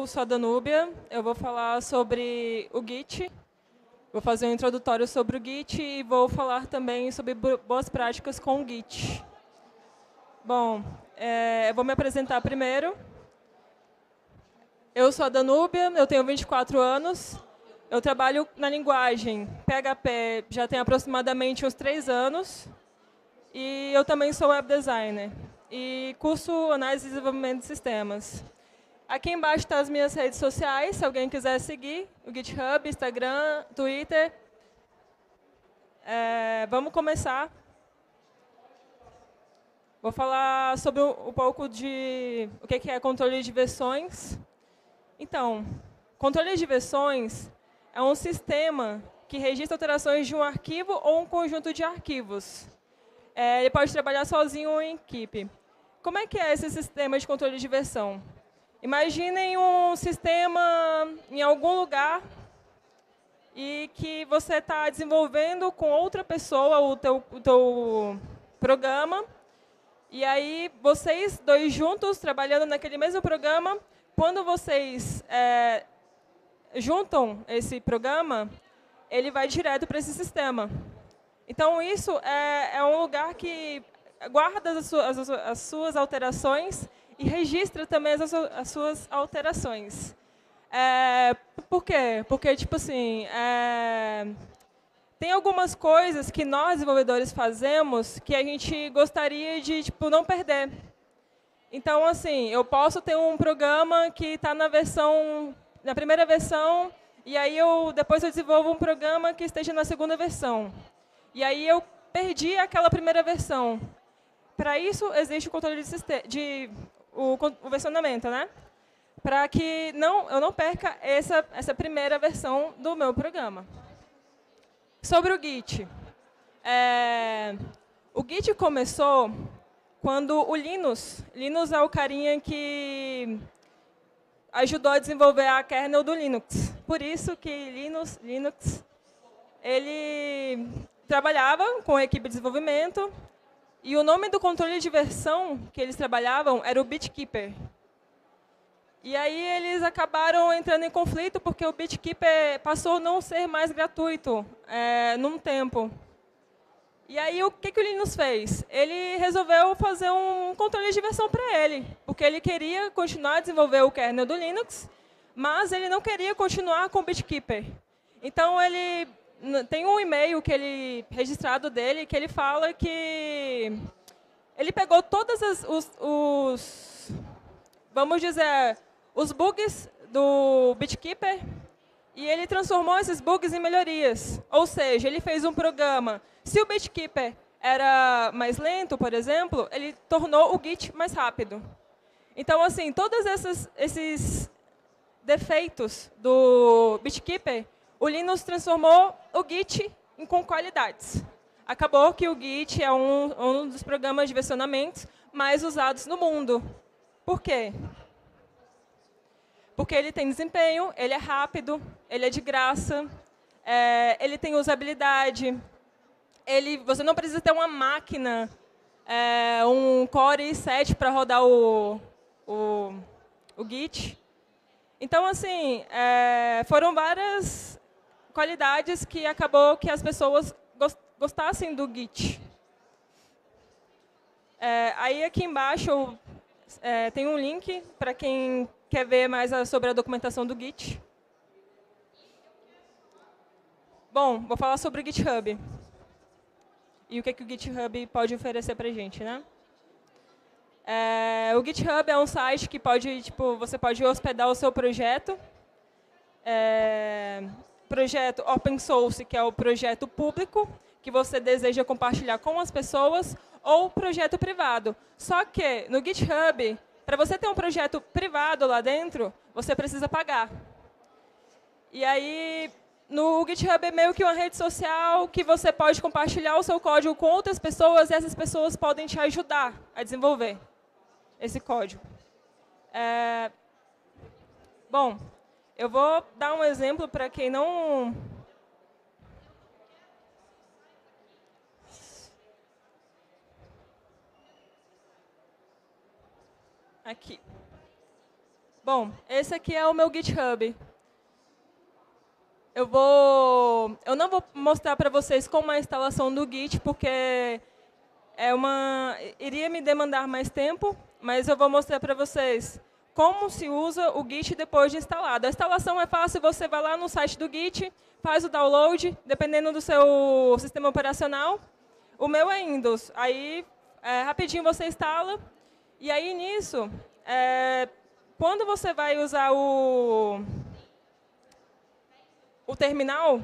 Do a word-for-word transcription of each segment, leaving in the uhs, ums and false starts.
Eu sou a Danúbia, eu vou falar sobre o Git, vou fazer um introdutório sobre o Git e vou falar também sobre boas práticas com o Git. Bom, é, eu vou me apresentar primeiro. Eu sou a Danúbia, eu tenho vinte e quatro anos, eu trabalho na linguagem P H P já tem aproximadamente uns três anos e eu também sou web designer e curso análise e desenvolvimento de sistemas. Aqui embaixo estão as minhas redes sociais, se alguém quiser seguir, o GitHub, Instagram, Twitter. É, vamos começar. Vou falar sobre um pouco de o que é controle de versões. Então, controle de versões é um sistema que registra alterações de um arquivo ou um conjunto de arquivos. É, ele pode trabalhar sozinho ou em equipe. Como é que é esse sistema de controle de versão? Imaginem um sistema em algum lugar e que você está desenvolvendo com outra pessoa o teu, o teu programa. E aí, vocês dois juntos, trabalhando naquele mesmo programa, quando vocês é, juntam esse programa, ele vai direto para esse sistema. Então, isso é, é um lugar que guarda as suas, as, as suas alterações e registra também as, as suas alterações. É, por quê? Porque, tipo assim, é, tem algumas coisas que nós, desenvolvedores, fazemos que a gente gostaria de tipo, não perder. Então, assim, eu posso ter um programa que está na versão, na primeira versão, e aí eu, depois eu desenvolvo um programa que esteja na segunda versão. E aí eu perdi aquela primeira versão. Para isso, existe o controle de sistema, de O, o versionamento, né? Para que não, eu não perca essa, essa primeira versão do meu programa. Sobre o Git. É, o Git começou quando o Linus, Linus é o carinha que ajudou a desenvolver a kernel do Linux. Por isso que Linus, Linux, ele trabalhava com a equipe de desenvolvimento. E o nome do controle de versão que eles trabalhavam era o BitKeeper. E aí eles acabaram entrando em conflito porque o BitKeeper passou a não ser mais gratuito é, num tempo. E aí o que, que o Linus fez? Ele resolveu fazer um controle de versão para ele, porque ele queria continuar a desenvolver o kernel do Linux, mas ele não queria continuar com o BitKeeper. Então ele... Tem um e-mail que ele, registrado dele, que ele fala que ele pegou todas as, os, os, vamos dizer, os bugs do BitKeeper e ele transformou esses bugs em melhorias. Ou seja, ele fez um programa. Se o BitKeeper era mais lento, por exemplo, ele tornou o Git mais rápido. Então, assim, todos esses, esses defeitos do BitKeeper, o Linus transformou o Git em, com qualidades. Acabou que o Git é um, um dos programas de versionamento mais usados no mundo. Por quê? Porque ele tem desempenho, ele é rápido, ele é de graça, é, ele tem usabilidade, ele, você não precisa ter uma máquina, é, um Core i sete para rodar o, o, o Git. Então, assim, é, foram várias... qualidades que acabou que as pessoas gostassem do Git. É, aí aqui embaixo é, tem um link para quem quer ver mais a, sobre a documentação do Git. Bom, vou falar sobre o GitHub. E o que, é que o GitHub pode oferecer para a gente, né? É, o GitHub é um site que pode, tipo, você pode hospedar o seu projeto. É, projeto open source, que é o projeto público, que você deseja compartilhar com as pessoas, ou projeto privado. Só que, no GitHub, para você ter um projeto privado lá dentro, você precisa pagar. E aí, no GitHub é meio que uma rede social que você pode compartilhar o seu código com outras pessoas e essas pessoas podem te ajudar a desenvolver esse código. É... Bom... Eu vou dar um exemplo para quem não... Aqui. Bom, esse aqui é o meu GitHub. Eu vou, eu não vou mostrar para vocês como é a instalação do Git, porque é uma, iria me demandar mais tempo, mas eu vou mostrar para vocês como se usa o Git depois de instalado. A instalação é fácil, você vai lá no site do Git, faz o download, dependendo do seu sistema operacional. O meu é Windows, aí é, rapidinho você instala, e aí nisso, é, quando você vai usar o... O terminal,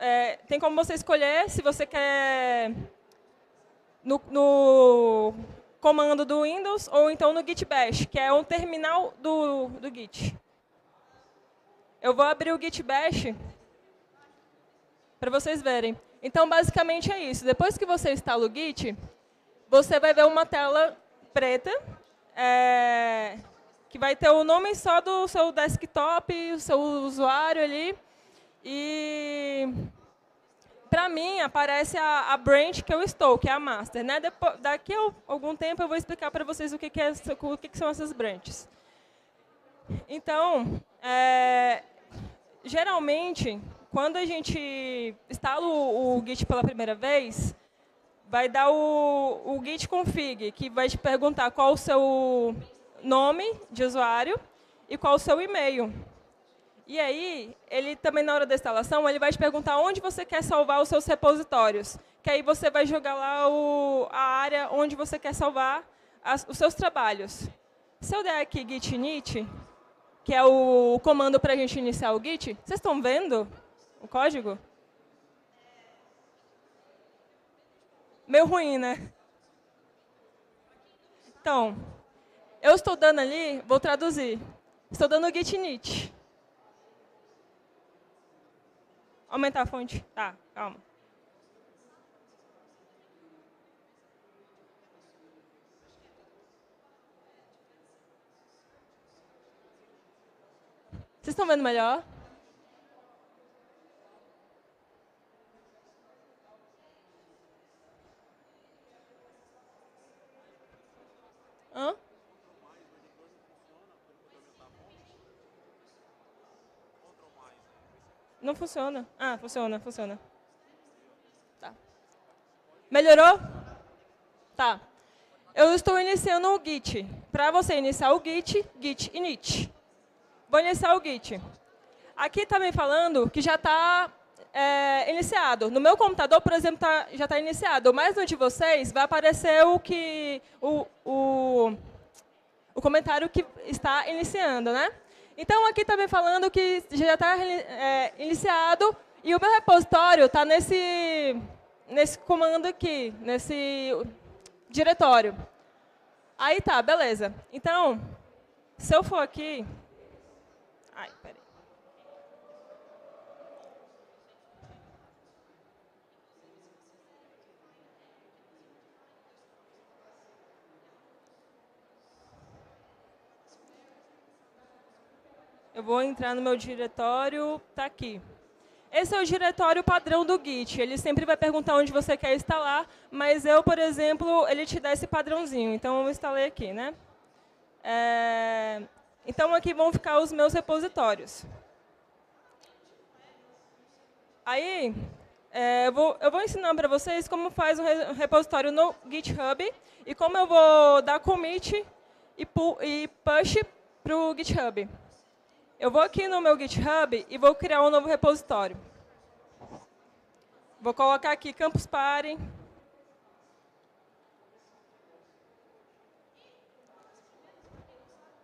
é, tem como você escolher se você quer no, no comando do Windows ou então no Git Bash, que é um terminal do, do Git. Eu vou abrir o Git Bash para vocês verem. Então, basicamente é isso. Depois que você instala o Git, você vai ver uma tela preta, é, que vai ter o nome só do seu desktop, o seu usuário ali. E, para mim, aparece a, a branch que eu estou, que é a master. Né? Depois, daqui a algum tempo eu vou explicar para vocês o que, que, é, o que, que são essas branches. Então, é, geralmente, quando a gente instala o, o Git pela primeira vez, vai dar o, o Git config, que vai te perguntar qual o seu nome de usuário e qual o seu e-mail. E aí, ele também, na hora da instalação, ele vai te perguntar onde você quer salvar os seus repositórios. Que aí você vai jogar lá o, a área onde você quer salvar as, os seus trabalhos. Se eu der aqui git init, que é o comando para a gente iniciar o Git, vocês estão vendo o código? Meio ruim, né? Então, eu estou dando ali, vou traduzir. Estou dando git init. Aumentar a fonte. Tá, calma. Vocês estão vendo melhor? Hã? Não funciona. Ah, funciona, funciona. Tá. Melhorou? Tá. Eu estou iniciando o Git. Para você iniciar o Git, Git init. Vou iniciar o Git. Aqui está me falando que já está é, iniciado. No meu computador, por exemplo, tá, já está iniciado. Mas no de vocês vai aparecer o que o, o, o comentário que está iniciando, né? Então, aqui também falando que já está é, iniciado e o meu repositório está nesse, nesse comando aqui, nesse diretório. Aí tá, beleza. Então, se eu for aqui... Ai, peraí. Eu vou entrar no meu diretório, está aqui. Esse é o diretório padrão do Git. Ele sempre vai perguntar onde você quer instalar, mas eu, por exemplo, ele te dá esse padrãozinho. Então, eu instalei aqui, né? É... Então, aqui vão ficar os meus repositórios. Aí, é, eu, vou, eu vou ensinar para vocês como faz um repositório no GitHub e como eu vou dar commit e, pu e push para o GitHub. Eu vou aqui no meu GitHub e vou criar um novo repositório. Vou colocar aqui Campus Party.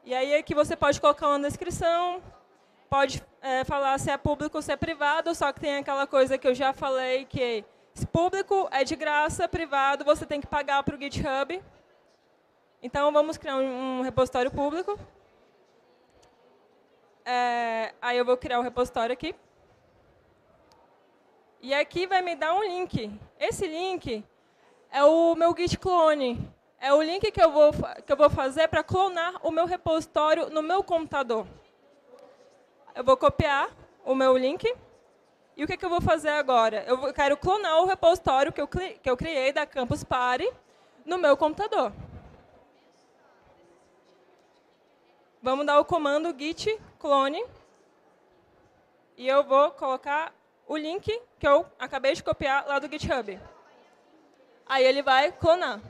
E aí aqui você pode colocar uma descrição, pode é, falar se é público ou se é privado, só que tem aquela coisa que eu já falei, que se público é de graça, privado você tem que pagar para o GitHub. Então, vamos criar um, um repositório público. É, aí eu vou criar o repositório aqui. E aqui vai me dar um link. Esse link é o meu Git clone. É o link que eu vou, que eu vou fazer para clonar o meu repositório no meu computador. Eu vou copiar o meu link. E o que, que eu vou fazer agora? Eu quero clonar o repositório que eu, que eu criei da Campus Party no meu computador. vamos dar o comando git clone. E eu vou colocar o link que eu acabei de copiar lá do GitHub. Aí ele vai clonar.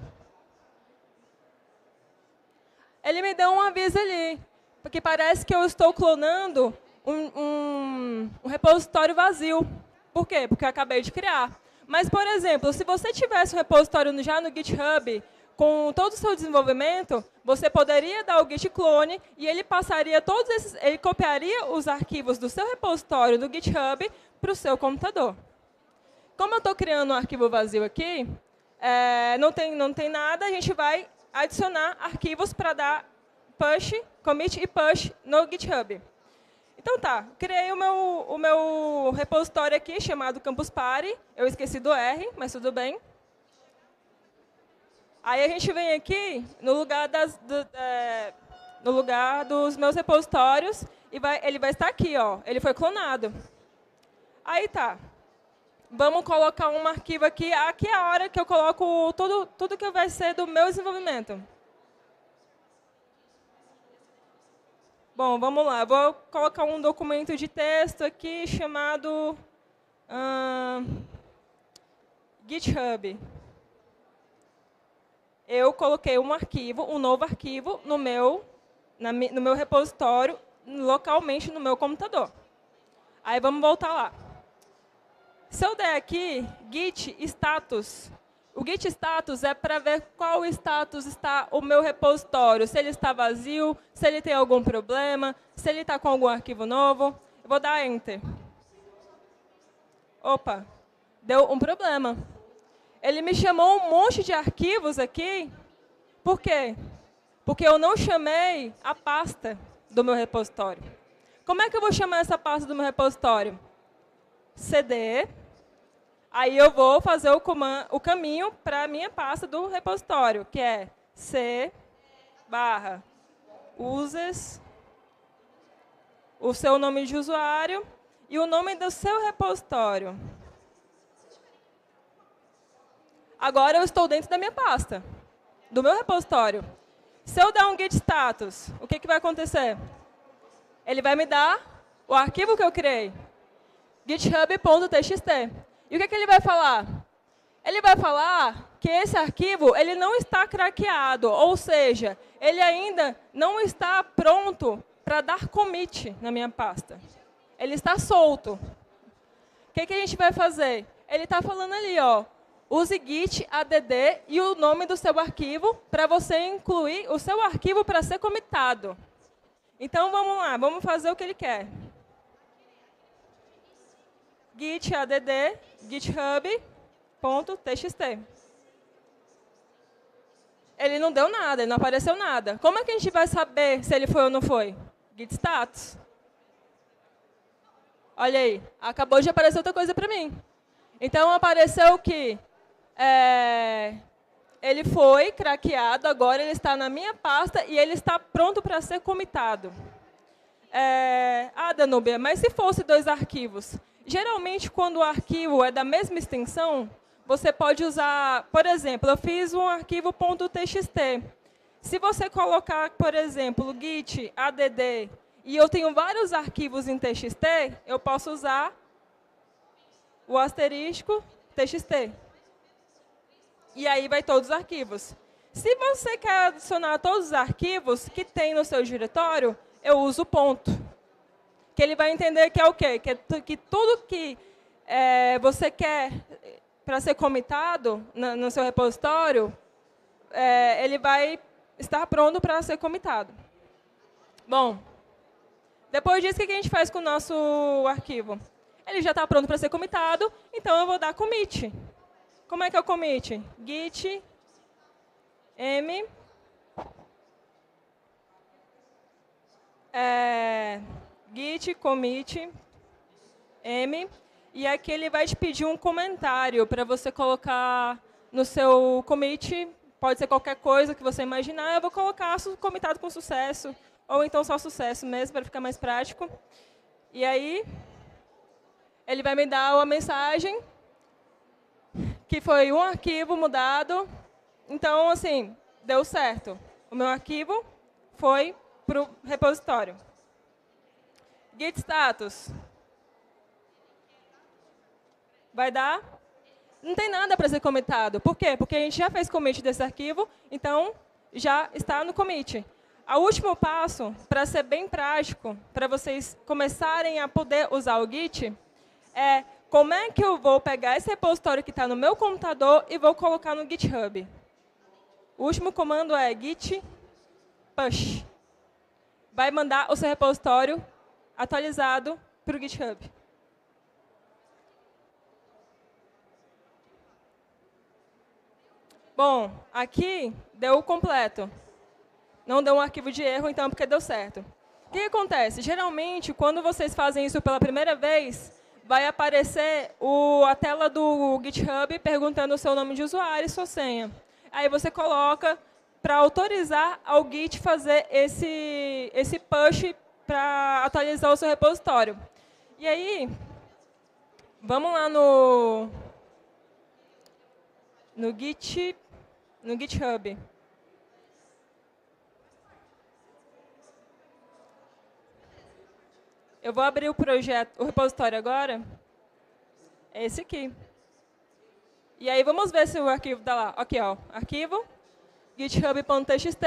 Ele me deu um aviso ali, porque parece que eu estou clonando um, um, um repositório vazio. Por quê? Porque eu acabei de criar. Mas, por exemplo, se você tivesse um repositório já no GitHub, com todo o seu desenvolvimento, você poderia dar o git clone e ele passaria todos esses, ele copiaria os arquivos do seu repositório do GitHub para o seu computador. Como eu estou criando um arquivo vazio aqui, é, não tem, não tem nada, a gente vai adicionar arquivos para dar push, commit e push no GitHub. Então tá, criei o meu, o meu repositório aqui chamado Campus Party. Eu esqueci do R, mas tudo bem. Aí a gente vem aqui no lugar, das, do, é, no lugar dos meus repositórios e vai, ele vai estar aqui, ó. Ele foi clonado. Aí tá. Vamos colocar um arquivo aqui. Aqui é a hora que eu coloco tudo, tudo que vai ser do meu desenvolvimento. Bom, vamos lá. Eu vou colocar um documento de texto aqui chamado hum, GitHub. Eu coloquei um arquivo, um novo arquivo, no meu, na, no meu repositório, localmente no meu computador. Aí vamos voltar lá. Se eu der aqui, git status, o git status é para ver qual status está o meu repositório, se ele está vazio, se ele tem algum problema, se ele está com algum arquivo novo. Eu vou dar enter. Opa, deu um problema. Ele me chamou um monte de arquivos aqui. Por quê? Porque eu não chamei a pasta do meu repositório. Como é que eu vou chamar essa pasta do meu repositório? C D. Aí eu vou fazer o, comando, o caminho para a minha pasta do repositório, que é c barra users, o seu nome de usuário e o nome do seu repositório. Agora eu estou dentro da minha pasta, do meu repositório. Se eu der um git status, o que, que vai acontecer? Ele vai me dar o arquivo que eu criei, github ponto t x t. E o que, que ele vai falar? Ele vai falar que esse arquivo ele não está craqueado, ou seja, ele ainda não está pronto para dar commit na minha pasta. Ele está solto. O que, que a gente vai fazer? Ele está falando ali, ó, use git, add e o nome do seu arquivo para você incluir o seu arquivo para ser commitado. Então, vamos lá, vamos fazer o que ele quer. Git add github ponto t x t. Ele não deu nada, ele não apareceu nada. Como é que a gente vai saber se ele foi ou não foi? Git status. Olha aí, acabou de aparecer outra coisa para mim. Então apareceu que é, ele foi craqueado, agora ele está na minha pasta e ele está pronto para ser comitado. É, ah, Danúbia, mas se fosse dois arquivos? Geralmente, quando o arquivo é da mesma extensão, você pode usar, por exemplo, eu fiz um arquivo .txt. Se você colocar, por exemplo, git, add, e eu tenho vários arquivos em txt, eu posso usar o asterisco txt. E aí vai todos os arquivos. Se você quer adicionar todos os arquivos que tem no seu diretório, eu uso o ponto. Que ele vai entender que é o quê? Que, é que tudo que é, você quer para ser comitado no, no seu repositório, é, ele vai estar pronto para ser comitado. Bom, depois disso, o que a gente faz com o nosso arquivo? Ele já está pronto para ser comitado, então eu vou dar commit. Como é que eu commit? Git m... É, git commit m, e aqui ele vai te pedir um comentário para você colocar no seu commit, pode ser qualquer coisa que você imaginar, eu vou colocar comitado com sucesso, ou então só sucesso mesmo, para ficar mais prático. E aí, ele vai me dar uma mensagem que foi um arquivo mudado, então, assim, deu certo. O meu arquivo foi para o repositório. Git status. Vai dar? Não tem nada para ser comitado. Por quê? Porque a gente já fez commit desse arquivo, então já está no commit. O último passo, para ser bem prático, para vocês começarem a poder usar o Git, é como é que eu vou pegar esse repositório que está no meu computador e vou colocar no GitHub. O último comando é git push. Vai mandar o seu repositório atualizado para o GitHub. Bom, aqui deu o completo. Não deu um arquivo de erro, então, porque deu certo. O que acontece? Geralmente, quando vocês fazem isso pela primeira vez, vai aparecer o, a tela do GitHub perguntando o seu nome de usuário e sua senha. Aí você coloca para autorizar ao Git fazer esse, esse push para atualizar o seu repositório. E aí, vamos lá no, no, Git, no GitHub. Eu vou abrir o projeto, o repositório agora. É esse aqui. E aí vamos ver se o arquivo está lá. Aqui, ó, arquivo, github ponto t x t,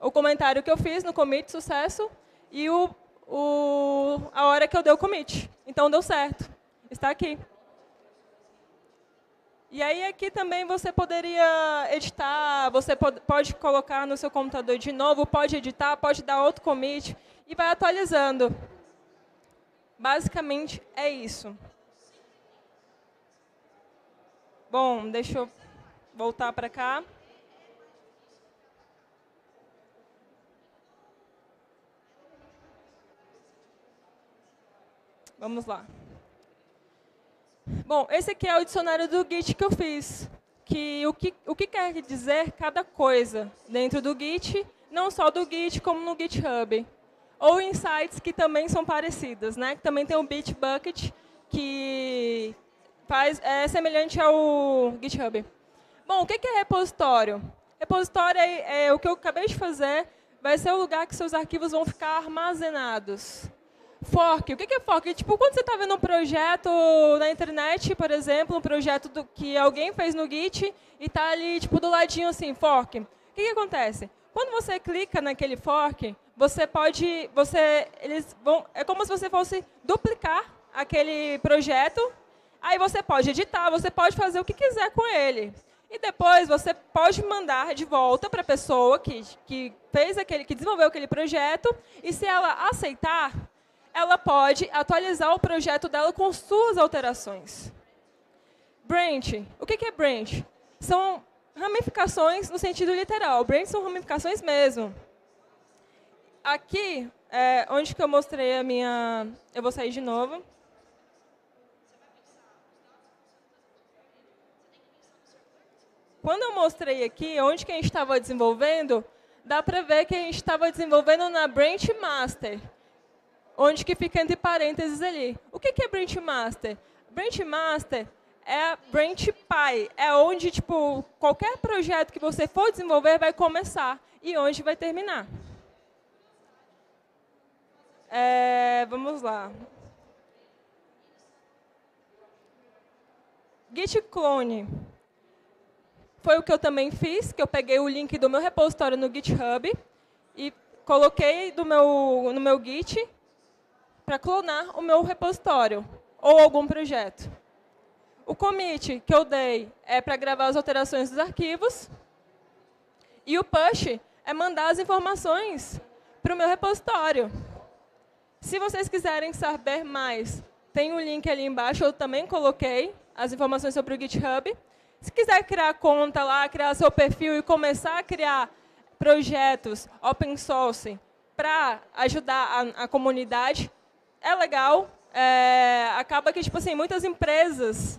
o comentário que eu fiz no commit, sucesso, e o, o, a hora que eu dei o commit. Então, deu certo. Está aqui. E aí, aqui também você poderia editar, você pode, pode colocar no seu computador de novo, pode editar, pode dar outro commit, e vai atualizando. Basicamente, é isso. Bom, deixa eu voltar para cá. Vamos lá. Bom, esse aqui é o dicionário do Git que eu fiz. Que o, que, o que quer dizer cada coisa dentro do Git, não só do Git, como no GitHub. Ou em sites que também são parecidas, né? Que também tem o Bitbucket, que faz, é semelhante ao GitHub. Bom, o que é repositório? Repositório é, é o que eu acabei de fazer, vai ser o lugar que seus arquivos vão ficar armazenados. Fork. O que é fork? Tipo, quando você está vendo um projeto na internet, por exemplo, um projeto do, que alguém fez no Git, e está ali tipo, do ladinho assim, fork. O que, que acontece? Quando você clica naquele fork, você pode, você, eles vão, é como se você fosse duplicar aquele projeto, aí você pode editar, você pode fazer o que quiser com ele. E depois você pode mandar de volta para a pessoa que, que, fez aquele, que desenvolveu aquele projeto, e se ela aceitar, ela pode atualizar o projeto dela com suas alterações. Branch. O que é branch? São ramificações no sentido literal. Branch são ramificações mesmo. Aqui, é, onde que eu mostrei a minha... Eu vou sair de novo. Quando eu mostrei aqui onde que a gente estava desenvolvendo, dá para ver que a gente estava desenvolvendo na branch master, onde que fica entre parênteses ali. O que que é branch master? Branch master é a branch pai, é onde tipo, qualquer projeto que você for desenvolver vai começar e onde vai terminar. É, vamos lá. Git clone. Foi o que eu também fiz, que eu peguei o link do meu repositório no GitHub e coloquei do meu, no meu Git para clonar o meu repositório ou algum projeto. O commit que eu dei é para gravar as alterações dos arquivos e o push é mandar as informações para o meu repositório. Se vocês quiserem saber mais, tem um link ali embaixo, eu também coloquei as informações sobre o GitHub. Se quiser criar conta lá, criar seu perfil e começar a criar projetos open source para ajudar a, a comunidade, é legal. É, acaba que tipo assim, muitas empresas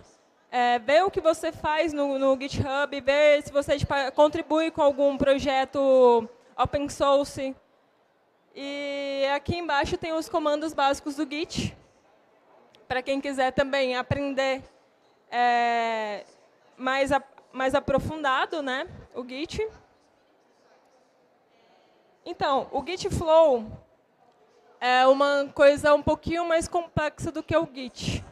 é, vê o que você faz no, no GitHub, vê se você tipo, contribui com algum projeto open source. E aqui embaixo tem os comandos básicos do Git, para quem quiser também aprender é, mais, a, mais aprofundado, né, o Git. Então, o Git Flow é uma coisa um pouquinho mais complexa do que o Git.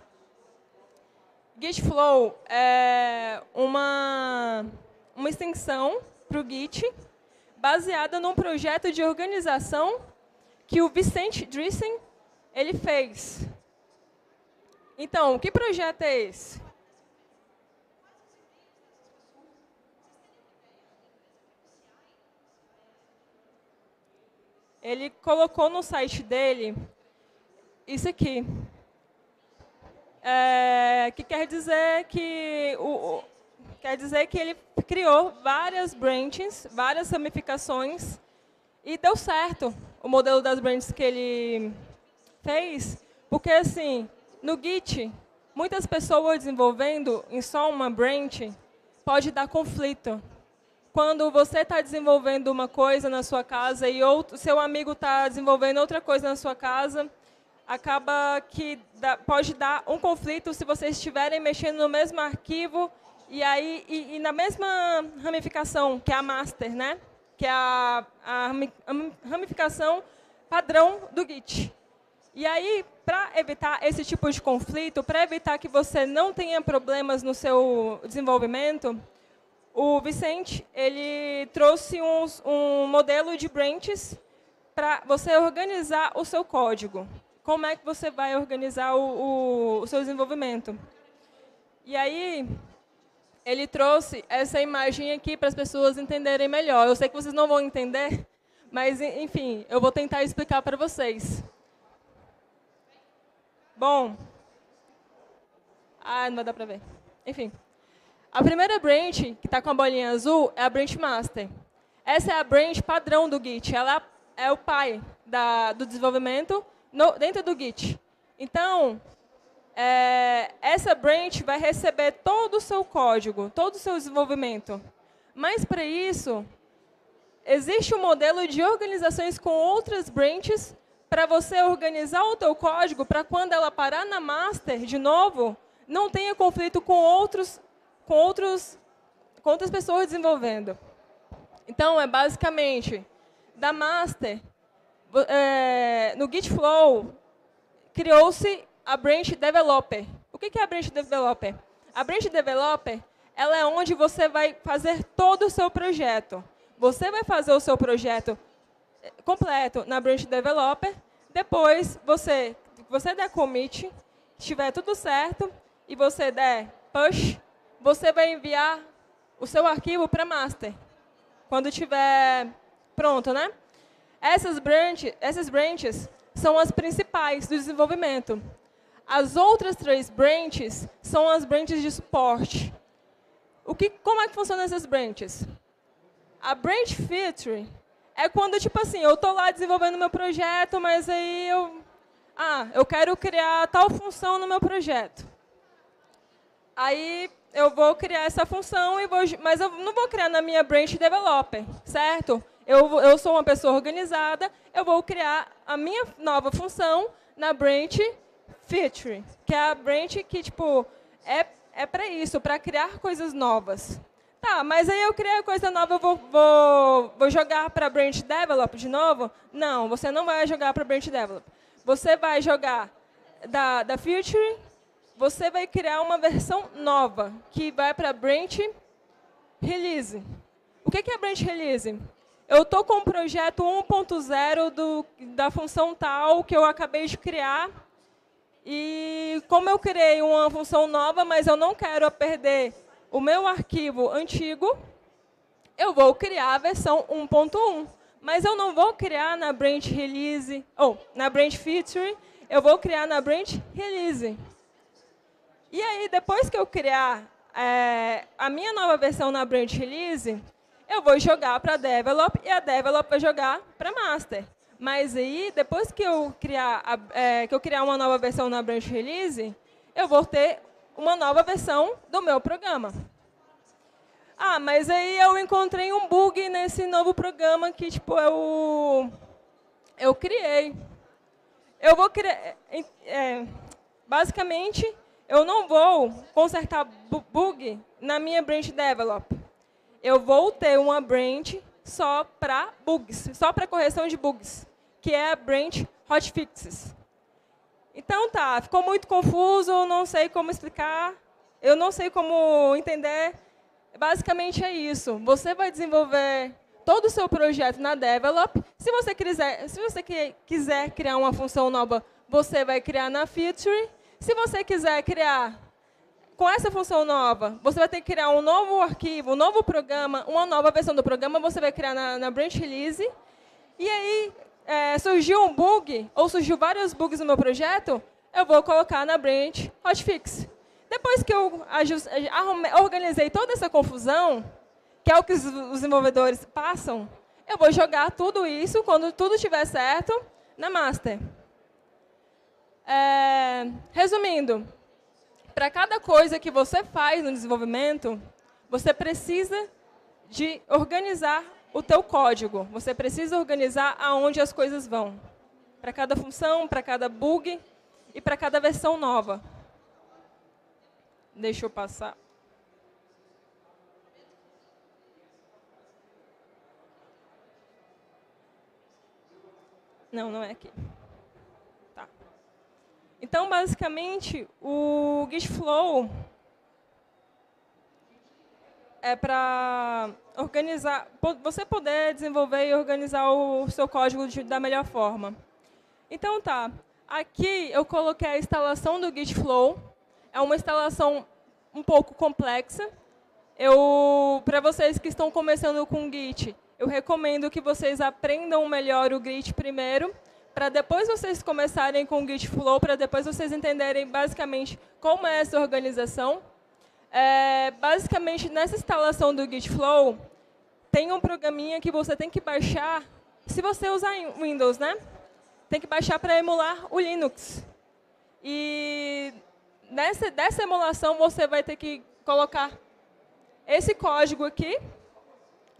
Git Flow é uma, uma extensão para o Git, baseada num projeto de organização que o Vicente Driessen ele fez. Então, que projeto é esse? Ele colocou no site dele isso aqui. É, que quer dizer que o, o, quer dizer que ele criou várias branches, várias ramificações, e deu certo o modelo das branches que ele fez, porque assim, no Git, muitas pessoas desenvolvendo em só uma branch pode dar conflito. Quando você está desenvolvendo uma coisa na sua casa e outro, seu amigo está desenvolvendo outra coisa na sua casa, acaba que dá, pode dar um conflito se vocês estiverem mexendo no mesmo arquivo e, aí, e, e na mesma ramificação, que é a master, né? Que é a, a ramificação padrão do Git. E aí, para evitar esse tipo de conflito, para evitar que você não tenha problemas no seu desenvolvimento, o Vicente ele trouxe uns, um modelo de branches para você organizar o seu código. Como é que você vai organizar o, o, o seu desenvolvimento? E aí, ele trouxe essa imagem aqui para as pessoas entenderem melhor. Eu sei que vocês não vão entender, mas, enfim, eu vou tentar explicar para vocês. Bom, ah, não vai dar para ver. Enfim, a primeira branch, que está com a bolinha azul, é a branch master. Essa é a branch padrão do Git. Ela é o pai da, do desenvolvimento, No, dentro do Git. Então, é, essa branch vai receber todo o seu código, todo o seu desenvolvimento. Mas, para isso, existe um modelo de organizações com outras branches para você organizar o teu código para, quando ela parar na master, de novo, não tenha conflito com, outros, com, outros, com outras pessoas desenvolvendo. Então, é basicamente da master... É, no Git Flow, criou-se a branch developer. O que é a branch developer? A branch developer ela é onde você vai fazer todo o seu projeto. Você vai fazer o seu projeto completo na branch developer, depois você, você der commit, estiver tudo certo, e você der push, você vai enviar o seu arquivo para master, quando estiver pronto, né? Essas branches, essas branches são as principais do desenvolvimento. As outras três branches são as branches de suporte. O que, como é que funcionam essas branches? A branch feature é quando, tipo assim, eu estou lá desenvolvendo meu projeto, mas aí eu... Ah, eu quero criar tal função no meu projeto. Aí eu vou criar essa função, e vou, mas eu não vou criar na minha branch developer, certo? Eu, eu sou uma pessoa organizada, eu vou criar a minha nova função na branch feature, que é a branch que tipo, é, é para isso, para criar coisas novas. Tá, mas aí eu criei a coisa nova, eu vou, vou, vou jogar para a branch develop de novo? Não, você não vai jogar para a branch develop. Você vai jogar da, da feature, você vai criar uma versão nova, que vai para a branch release. O que é a branch release? Eu estou com o projeto um ponto zero da função tal que eu acabei de criar. E como eu criei uma função nova, mas eu não quero perder o meu arquivo antigo, eu vou criar a versão um ponto um. Mas eu não vou criar na branch release, ou na branch feature, eu vou criar na branch release. E aí, depois que eu criar é, a minha nova versão na branch release, eu vou jogar para a develop, e a develop vai jogar para a master. Mas aí, depois que eu, criar a, é, que eu criar uma nova versão na branch release, eu vou ter uma nova versão do meu programa. Ah, mas aí eu encontrei um bug nesse novo programa que tipo, eu, eu criei. Eu vou criar... É, basicamente, eu não vou consertar bug na minha branch develop. Eu vou ter uma branch só para bugs, só para correção de bugs, que é a branch hotfixes. Então, tá, ficou muito confuso, não sei como explicar, eu não sei como entender. Basicamente é isso. Você vai desenvolver todo o seu projeto na Develop. Se você quiser, se você quiser criar uma função nova, você vai criar na Feature. Se você quiser criar com essa função nova, você vai ter que criar um novo arquivo, um novo programa, uma nova versão do programa, você vai criar na, na Branch Release. E aí, é, surgiu um bug, ou surgiu vários bugs no meu projeto, eu vou colocar na Branch Hotfix. Depois que eu organizei toda essa confusão, que é o que os desenvolvedores passam, eu vou jogar tudo isso, quando tudo estiver certo, na master. É, resumindo, para cada coisa que você faz no desenvolvimento, você precisa de organizar o teu código. Você precisa organizar aonde as coisas vão. Para cada função, para cada bug e para cada versão nova. Deixa eu passar. Não, não é aqui. Tá. Então, basicamente, o Git Flow é para organizar, você poder desenvolver e organizar o seu código de, da melhor forma. Então, tá. Aqui eu coloquei a instalação do Git Flow. É uma instalação um pouco complexa. Eu, para vocês que estão começando com Git, eu recomendo que vocês aprendam melhor o Git primeiro, para depois vocês começarem com o Git Flow, para depois vocês entenderem basicamente como é essa organização. É, basicamente, nessa instalação do Git Flow, tem um programinha que você tem que baixar, se você usar Windows, né? Tem que baixar para emular o Linux. E Nessa, dessa emulação, você vai ter que colocar esse código aqui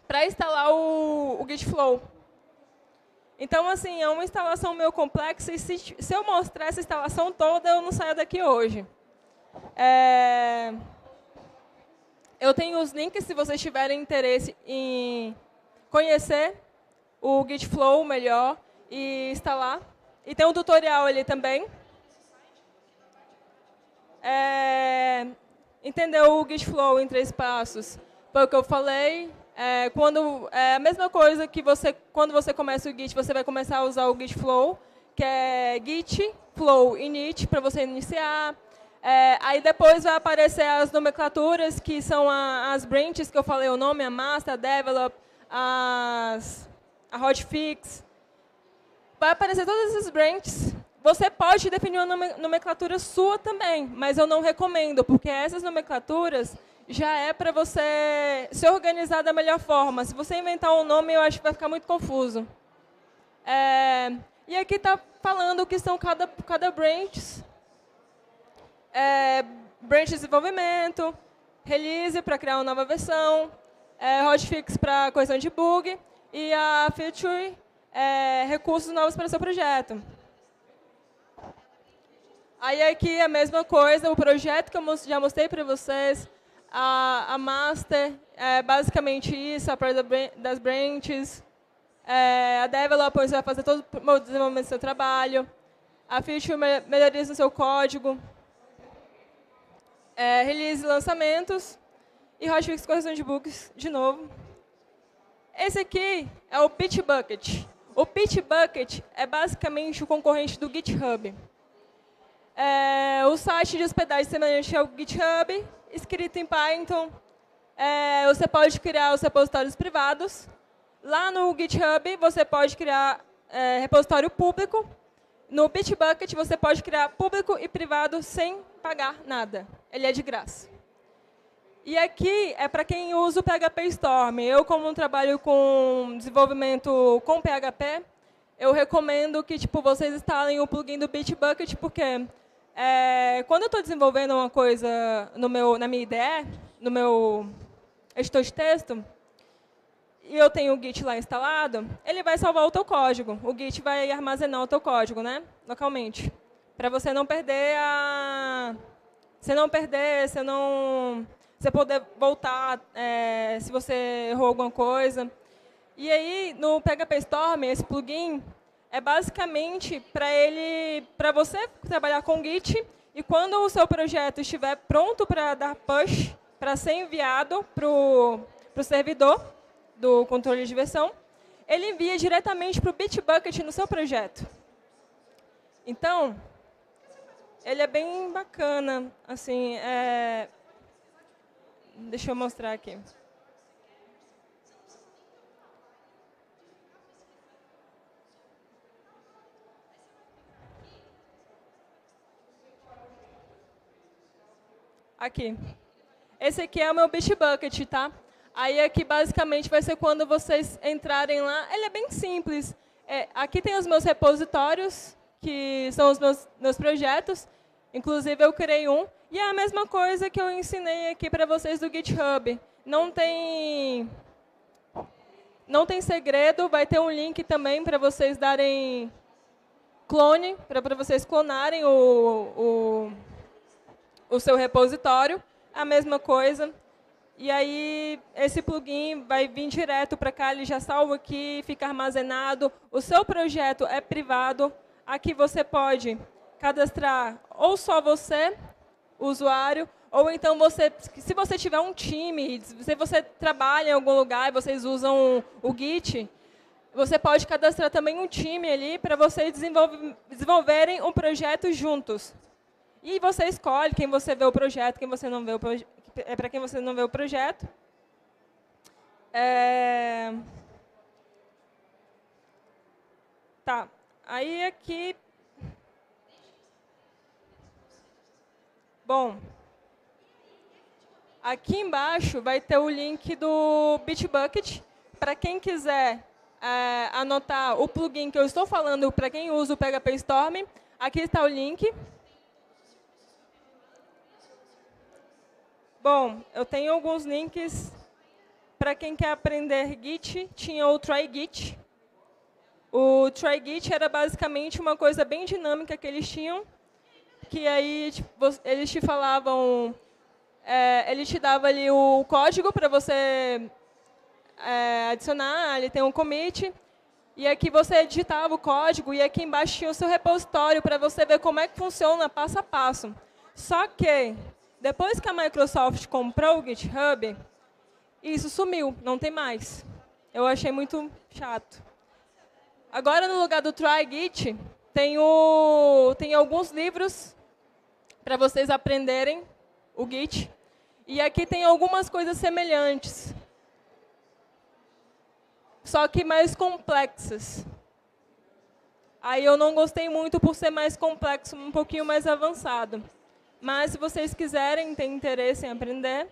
para instalar o, o Git Flow. Então, assim, é uma instalação meio complexa, e se, se eu mostrar essa instalação toda, eu não saio daqui hoje. É, eu tenho os links, se vocês tiverem interesse em conhecer o Git Flow melhor e instalar. E tem um tutorial ali também. É, entender o Git Flow em três passos. Foi o que eu falei. É, quando, é a mesma coisa que você, quando você começa o Git, você vai começar a usar o Git Flow, que é Git, Flow, Init, para você iniciar. É, aí depois vai aparecer as nomenclaturas, que são a, as branches, que eu falei o nome, a master, a develop, as, a hotfix. Vai aparecer todas essas branches. Você pode definir uma nomenclatura sua também, mas eu não recomendo, porque essas nomenclaturas já é para você se organizar da melhor forma. Se você inventar um nome, eu acho que vai ficar muito confuso. É, e aqui está falando o que são cada, cada branch. É, branch de desenvolvimento, release para criar uma nova versão, é, hotfix para correção de bug, e a feature, é, recursos novos para o seu projeto. Aí aqui a mesma coisa, o projeto que eu já mostrei para vocês, a, a master, é basicamente isso, a parte das branches, é, a developer, você vai fazer todo o desenvolvimento do seu trabalho, a feature melhoriza o seu código, é, release, lançamentos, e hotfix, correção de bugs, de novo. Esse aqui é o Bitbucket. O Bitbucket é basicamente o concorrente do GitHub. É, o site de hospedagem semelhante ao GitHub, escrito em Python. É, você pode criar os repositórios privados. Lá no GitHub, você pode criar é, repositório público. No Bitbucket, você pode criar público e privado sem pagar nada. Ele é de graça. E aqui é para quem usa o P H P Storm. Eu, como trabalho com desenvolvimento com P H P, eu recomendo que tipo, vocês instalem o plugin do Bitbucket, porque É, quando eu estou desenvolvendo uma coisa no meu, na minha I D E, no meu editor de texto, e eu tenho o Git lá instalado, ele vai salvar o teu código. O Git vai armazenar o teu código, né, localmente, para você não perder a, você não perder, você não, você poder voltar é, se você errou alguma coisa. E aí, no P H P Storm, esse plugin é basicamente para ele, para você trabalhar com Git, e quando o seu projeto estiver pronto para dar push, para ser enviado para o servidor do controle de versão, ele envia diretamente para o Bitbucket no seu projeto. Então, ele é bem bacana. Assim, é... Deixa eu mostrar aqui. Aqui. Esse aqui é o meu Bitbucket, tá? Aí aqui basicamente vai ser quando vocês entrarem lá. Ele é bem simples. É, aqui tem os meus repositórios, que são os meus, meus projetos. Inclusive eu criei um. E é a mesma coisa que eu ensinei aqui para vocês do GitHub. Não tem, não tem segredo. Vai ter um link também para vocês darem clone, para vocês clonarem o... o o seu repositório, a mesma coisa. E aí, esse plugin vai vir direto para cá, ele já salva aqui, fica armazenado. O seu projeto é privado. Aqui você pode cadastrar ou só você, usuário, ou então, você, se você tiver um time, se você trabalha em algum lugar e vocês usam o Git, você pode cadastrar também um time ali para vocês desenvolverem um projeto juntos. E você escolhe quem você vê o projeto, quem você não vê o projeto, é para quem você não vê o projeto. É... Tá. Aí aqui. Bom. Aqui embaixo vai ter o link do Bitbucket para quem quiser é, anotar o plugin que eu estou falando para quem usa o P H P Storm. Aqui está o link. Bom, eu tenho alguns links para quem quer aprender Git. Tinha o Try Git. O Try Git era basicamente uma coisa bem dinâmica que eles tinham, que aí tipo, eles te falavam, é, ele te dava ali o código para você é, adicionar, ele tem um commit, e aqui você digitava o código, e aqui embaixo tinha o seu repositório para você ver como é que funciona passo a passo. Só que depois que a Microsoft comprou o GitHub, isso sumiu, não tem mais. Eu achei muito chato. Agora, no lugar do Try Git, tem, o, tem alguns livros para vocês aprenderem o Git. E aqui tem algumas coisas semelhantes, só que mais complexas. Aí eu não gostei muito por ser mais complexo, um pouquinho mais avançado. Mas, se vocês quiserem, têm interesse em aprender,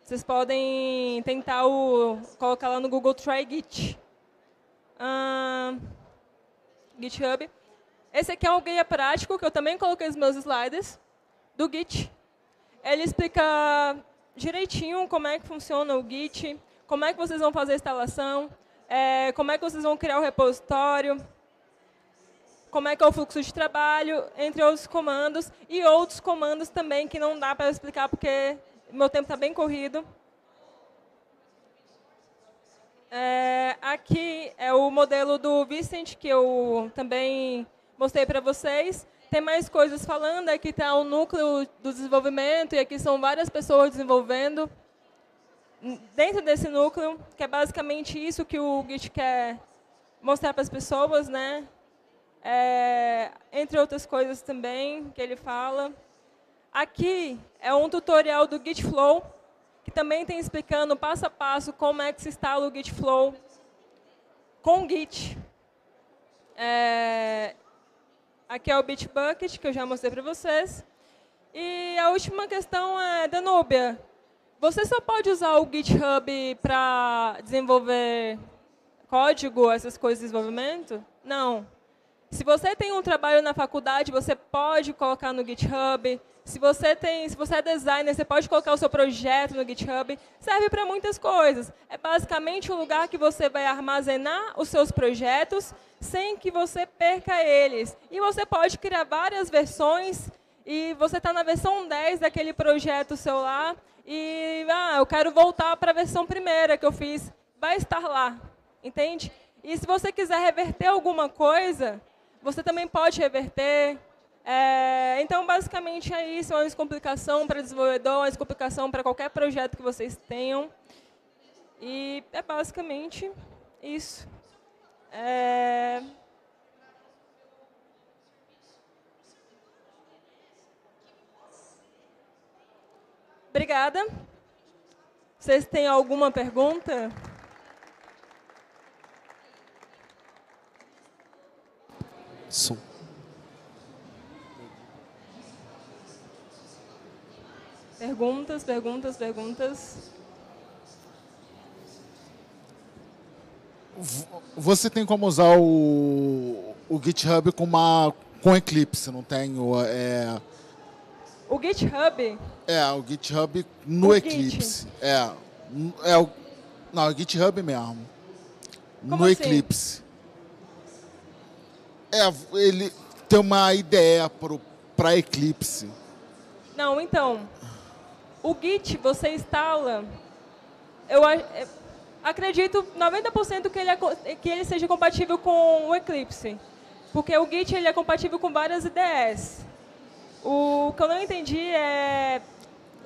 vocês podem tentar o, colocar lá no Google Try Git. Uh, GitHub. Esse aqui é um guia prático, que eu também coloquei nos meus slides, do Git. Ele explica direitinho como é que funciona o Git, como é que vocês vão fazer a instalação, é, como é que vocês vão criar o repositório, como é que é o fluxo de trabalho, entre outros comandos, e outros comandos também que não dá para explicar, porque meu tempo está bem corrido. É, aqui é o modelo do Vicente, que eu também mostrei para vocês. Tem mais coisas falando, aqui está o núcleo do desenvolvimento, e aqui são várias pessoas desenvolvendo dentro desse núcleo, que é basicamente isso que o Git quer mostrar para as pessoas, né? É, entre outras coisas também que ele fala. Aqui é um tutorial do Git Flow, que também tem explicando passo a passo como é que se instala o Git Flow com Git. É, aqui é o Bitbucket, que eu já mostrei para vocês. E a última questão é, Danúbia, você só pode usar o GitHub para desenvolver código, essas coisas de desenvolvimento? Não. Se você tem um trabalho na faculdade, você pode colocar no GitHub. Se você, tem, se você é designer, você pode colocar o seu projeto no GitHub. Serve para muitas coisas. É basicamente um lugar que você vai armazenar os seus projetos sem que você perca eles. E você pode criar várias versões. E você está na versão dez daquele projeto seu lá. E ah, eu quero voltar para a versão primeira que eu fiz. Vai estar lá. entende? E se você quiser reverter alguma coisa, você também pode reverter. É, então, basicamente, é isso. É uma descomplicação para desenvolvedor, uma descomplicação para qualquer projeto que vocês tenham. E é basicamente isso. É... Obrigada. Vocês têm alguma pergunta? Som. Perguntas, perguntas, perguntas. Você tem como usar o, o GitHub com, uma, com Eclipse, não tem? É... O GitHub? É, o GitHub no o Eclipse. Git. É, é o, não, o GitHub mesmo. Como no assim? Eclipse. É, ele tem uma ideia para Eclipse. Não, então, o Git você instala, eu acredito noventa por cento que ele, é, que ele seja compatível com o Eclipse, porque o Git ele é compatível com várias I D Es. O que eu não entendi é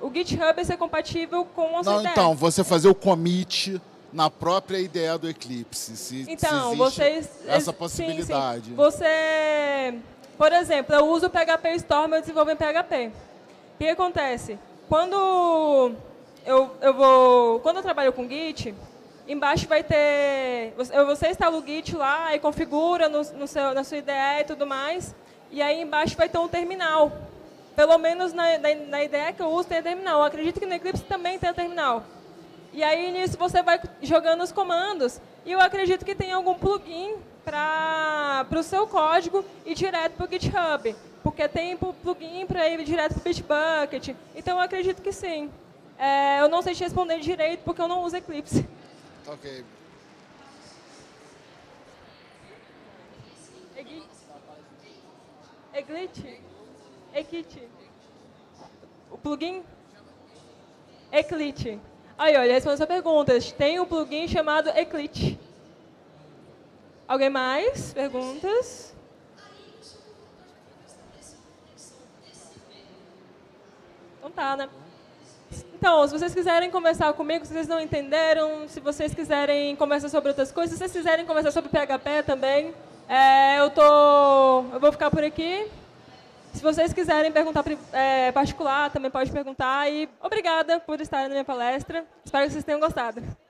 o GitHub ser compatível com as não, I D Es. Então, você fazer o commit na própria ideia do Eclipse, se, então, se vocês, essa possibilidade. Sim, sim. Você, por exemplo, eu uso o P H P Storm, eu desenvolvo em P H P. O que acontece? Quando eu, eu, vou, quando eu trabalho com Git, embaixo vai ter... Você instala o Git lá e configura no, no seu, na sua I D E e tudo mais, e aí embaixo vai ter um terminal. Pelo menos na, na, na I D E que eu uso tem terminal. Eu acredito que no Eclipse também tem terminal. E aí, nisso, você vai jogando os comandos. E eu acredito que tem algum plugin para o seu código e direto para o GitHub. Porque tem plugin para ir direto para o Bitbucket. Então, eu acredito que sim. É, eu não sei te responder direito, porque eu não uso Eclipse. Ok. Eclipse? Eclipse. O plugin? Eclipse. Aí, olha, respondendo a sua pergunta. Tem um plugin chamado Eclipse. Alguém mais? Perguntas? Então tá, né? Então, se vocês quiserem conversar comigo, se vocês não entenderam, se vocês quiserem conversar sobre outras coisas, se vocês quiserem conversar sobre P H P também, é, eu, tô, eu vou ficar por aqui. Se vocês quiserem perguntar é, particular, também pode perguntar. E obrigada por estarem na minha palestra. Espero que vocês tenham gostado.